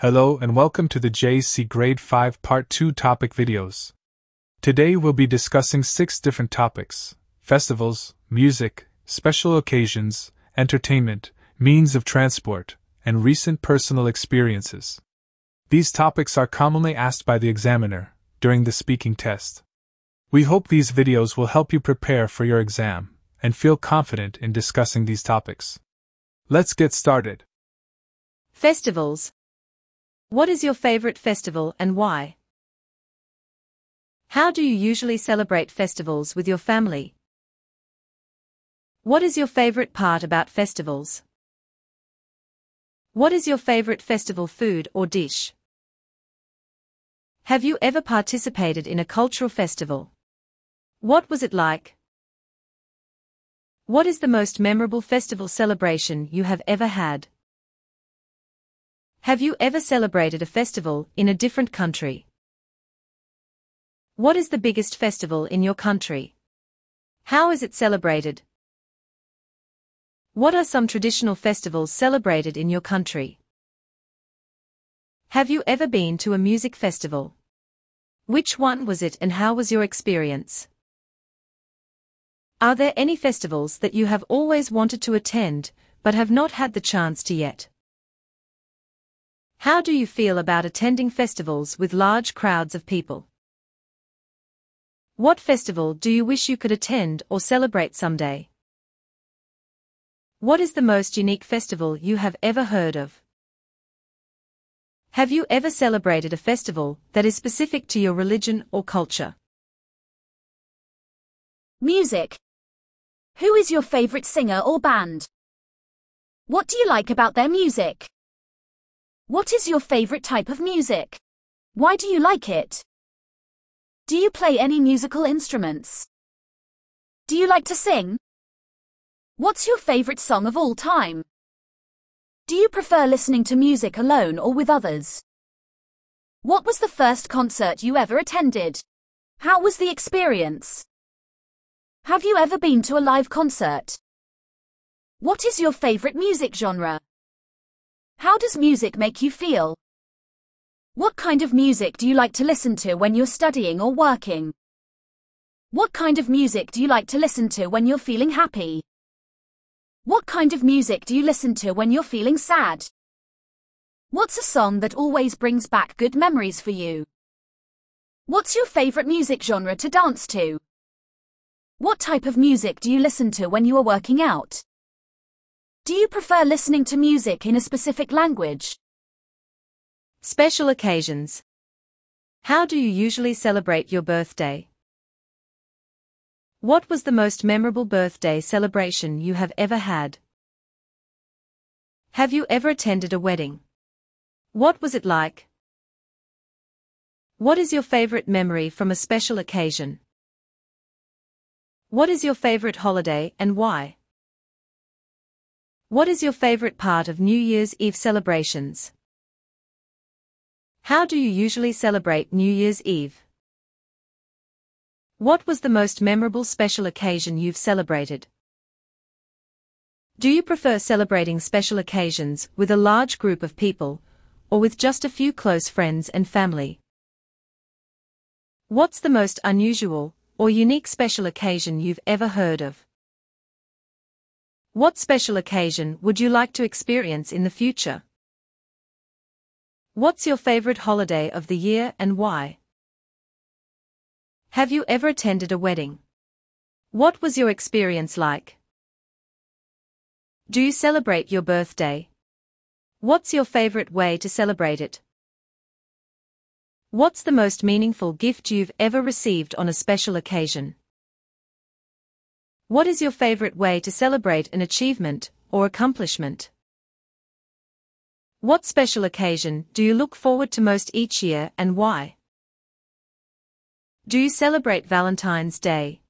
Hello and welcome to the JC Grade 5 Part 2 topic videos. Today we'll be discussing 6 different topics: festivals, music, special occasions, entertainment, means of transport, and recent personal experiences. These topics are commonly asked by the examiner during the speaking test. We hope these videos will help you prepare for your exam and feel confident in discussing these topics. Let's get started. Festivals. What is your favorite festival and why? How do you usually celebrate festivals with your family? What is your favorite part about festivals? What is your favorite festival food or dish? Have you ever participated in a cultural festival? What was it like? What is the most memorable festival celebration you have ever had? Have you ever celebrated a festival in a different country? What is the biggest festival in your country? How is it celebrated? What are some traditional festivals celebrated in your country? Have you ever been to a music festival? Which one was it and how was your experience? Are there any festivals that you have always wanted to attend but have not had the chance to yet? How do you feel about attending festivals with large crowds of people? What festival do you wish you could attend or celebrate someday? What is the most unique festival you have ever heard of? Have you ever celebrated a festival that is specific to your religion or culture? Music. Who is your favorite singer or band? What do you like about their music? What is your favorite type of music? Why do you like it? Do you play any musical instruments? Do you like to sing? What's your favorite song of all time? Do you prefer listening to music alone or with others? What was the first concert you ever attended? How was the experience? Have you ever been to a live concert? What is your favorite music genre? How does music make you feel? What kind of music do you like to listen to when you're studying or working? What kind of music do you like to listen to when you're feeling happy? What kind of music do you listen to when you're feeling sad? What's a song that always brings back good memories for you? What's your favorite music genre to dance to? What type of music do you listen to when you are working out? Do you prefer listening to music in a specific language? Special occasions. How do you usually celebrate your birthday? What was the most memorable birthday celebration you have ever had? Have you ever attended a wedding? What was it like? What is your favorite memory from a special occasion? What is your favorite holiday and why? What is your favorite part of New Year's Eve celebrations? How do you usually celebrate New Year's Eve? What was the most memorable special occasion you've celebrated? Do you prefer celebrating special occasions with a large group of people, or with just a few close friends and family? What's the most unusual or unique special occasion you've ever heard of? What special occasion would you like to experience in the future? What's your favorite holiday of the year and why? Have you ever attended a wedding? What was your experience like? Do you celebrate your birthday? What's your favorite way to celebrate it? What's the most meaningful gift you've ever received on a special occasion? What is your favorite way to celebrate an achievement or accomplishment? What special occasion do you look forward to most each year and why? Do you celebrate Valentine's Day?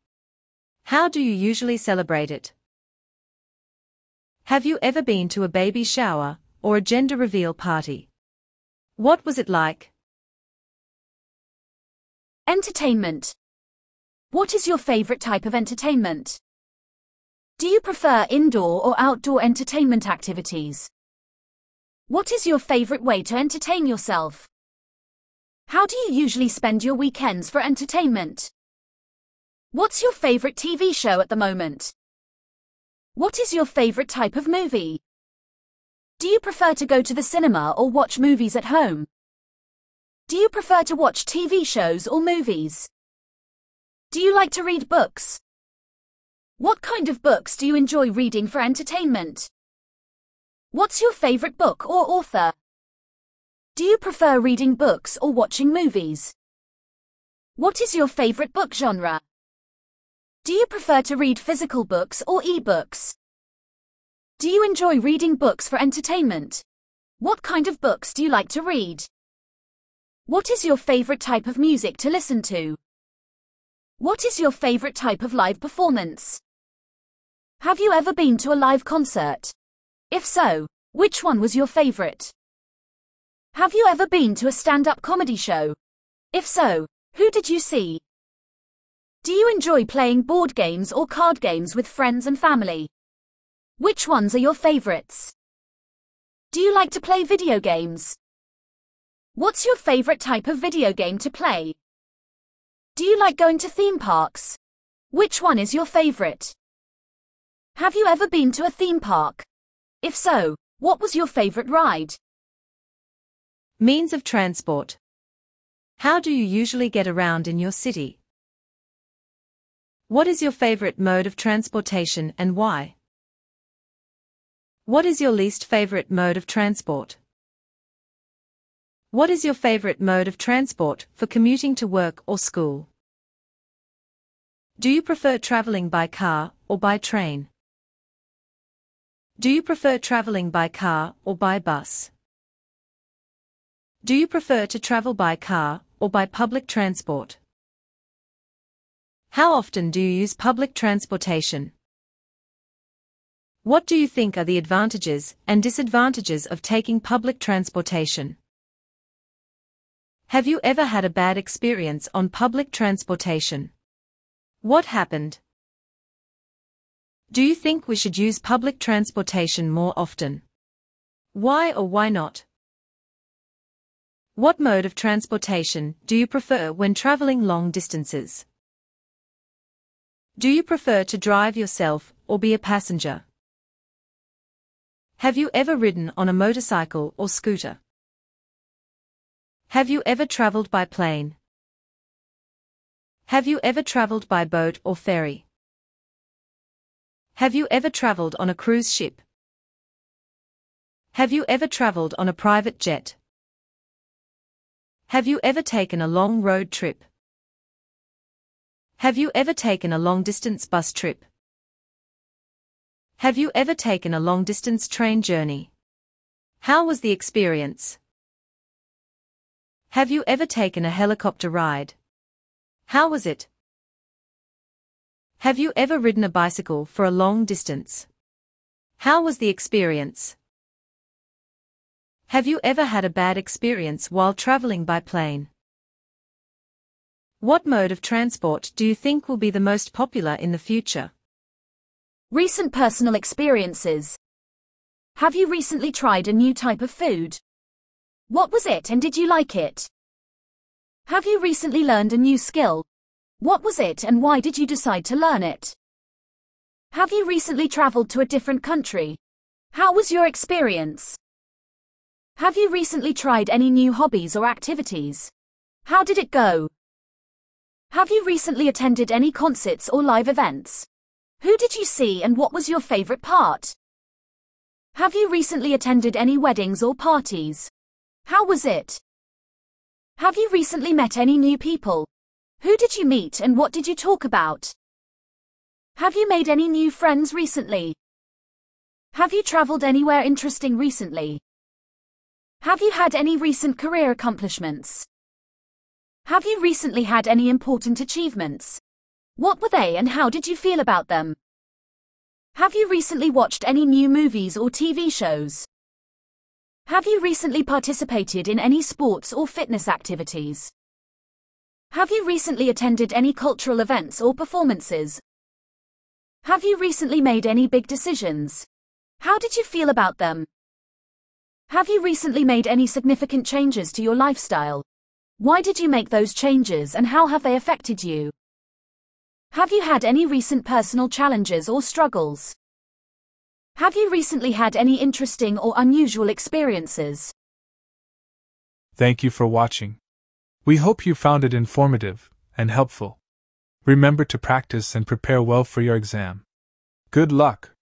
How do you usually celebrate it? Have you ever been to a baby shower or a gender reveal party? What was it like? Entertainment. What is your favorite type of entertainment? Do you prefer indoor or outdoor entertainment activities? What is your favorite way to entertain yourself? How do you usually spend your weekends for entertainment? What's your favorite TV show at the moment? What is your favorite type of movie? Do you prefer to go to the cinema or watch movies at home? Do you prefer to watch TV shows or movies? Do you like to read books? What kind of books do you enjoy reading for entertainment? What's your favorite book or author? Do you prefer reading books or watching movies? What is your favorite book genre? Do you prefer to read physical books or e-books? Do you enjoy reading books for entertainment? What kind of books do you like to read? What is your favorite type of music to listen to? What is your favorite type of live performance? Have you ever been to a live concert? If so, which one was your favorite? Have you ever been to a stand-up comedy show? If so, who did you see? Do you enjoy playing board games or card games with friends and family? Which ones are your favorites? Do you like to play video games? What's your favorite type of video game to play? Do you like going to theme parks? Which one is your favorite? Have you ever been to a theme park? If so, what was your favorite ride? Means of transport. How do you usually get around in your city? What is your favorite mode of transportation and why? What is your least favorite mode of transport? What is your favorite mode of transport for commuting to work or school? Do you prefer traveling by car or by train? Do you prefer traveling by car or by bus? Do you prefer to travel by car or by public transport? How often do you use public transportation? What do you think are the advantages and disadvantages of taking public transportation? Have you ever had a bad experience on public transportation? What happened? Do you think we should use public transportation more often? Why or why not? What mode of transportation do you prefer when traveling long distances? Do you prefer to drive yourself or be a passenger? Have you ever ridden on a motorcycle or scooter? Have you ever traveled by plane? Have you ever traveled by boat or ferry? Have you ever traveled on a cruise ship? Have you ever traveled on a private jet? Have you ever taken a long road trip? Have you ever taken a long-distance bus trip? Have you ever taken a long-distance train journey? How was the experience? Have you ever taken a helicopter ride? How was it? Have you ever ridden a bicycle for a long distance? How was the experience? Have you ever had a bad experience while traveling by plane? What mode of transport do you think will be the most popular in the future? Recent personal experiences. Have you recently tried a new type of food? What was it and did you like it? Have you recently learned a new skill? What was it and why did you decide to learn it? Have you recently traveled to a different country? How was your experience? Have you recently tried any new hobbies or activities? How did it go? Have you recently attended any concerts or live events? Who did you see and what was your favorite part? Have you recently attended any weddings or parties? How was it? Have you recently met any new people? Who did you meet and what did you talk about? Have you made any new friends recently? Have you traveled anywhere interesting recently? Have you had any recent career accomplishments? Have you recently had any important achievements? What were they and how did you feel about them? Have you recently watched any new movies or TV shows? Have you recently participated in any sports or fitness activities? Have you recently attended any cultural events or performances? Have you recently made any big decisions? How did you feel about them? Have you recently made any significant changes to your lifestyle? Why did you make those changes and how have they affected you? Have you had any recent personal challenges or struggles? Have you recently had any interesting or unusual experiences? Thank you for watching. We hope you found it informative and helpful. Remember to practice and prepare well for your exam. Good luck!